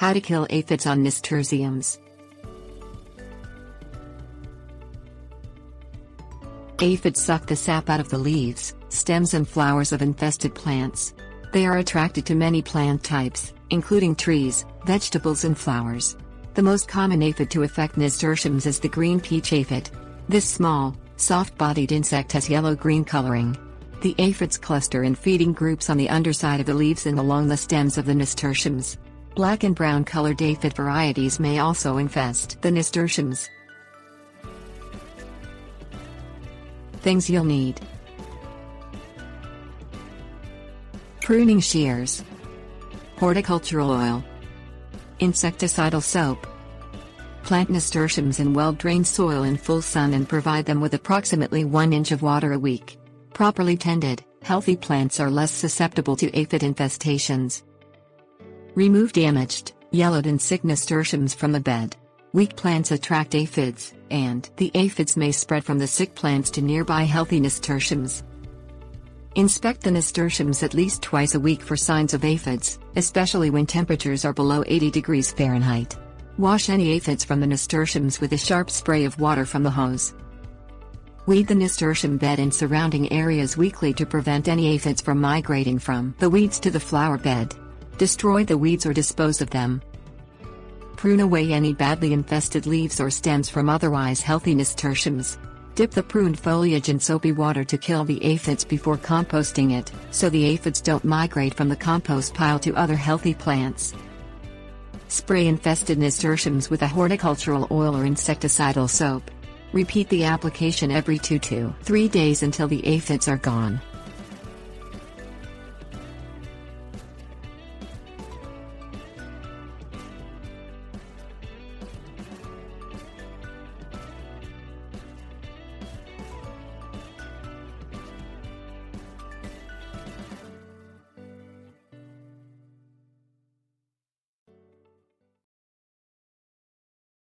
How to kill aphids on nasturtiums. Aphids suck the sap out of the leaves, stems and flowers of infested plants. They are attracted to many plant types, including trees, vegetables and flowers. The most common aphid to affect nasturtiums is the green peach aphid. This small, soft-bodied insect has yellow-green coloring. The aphids cluster in feeding groups on the underside of the leaves and along the stems of the nasturtiums. Black and brown colored aphid varieties may also infest the nasturtiums. Things you'll need: pruning shears, horticultural oil, insecticidal soap. Plant nasturtiums in well-drained soil in full sun and provide them with approximately 1 inch of water a week. Properly tended, healthy plants are less susceptible to aphid infestations. Remove damaged, yellowed and sick nasturtiums from the bed. Weak plants attract aphids, and the aphids may spread from the sick plants to nearby healthy nasturtiums. Inspect the nasturtiums at least twice a week for signs of aphids, especially when temperatures are below 80 degrees Fahrenheit. Wash any aphids from the nasturtiums with a sharp spray of water from the hose. Weed the nasturtium bed and surrounding areas weekly to prevent any aphids from migrating from the weeds to the flower bed. Destroy the weeds or dispose of them. Prune away any badly infested leaves or stems from otherwise healthy nasturtiums. Dip the pruned foliage in soapy water to kill the aphids before composting it, so the aphids don't migrate from the compost pile to other healthy plants. Spray infested nasturtiums with a horticultural oil or insecticidal soap. Repeat the application every 2 to 3 days until the aphids are gone.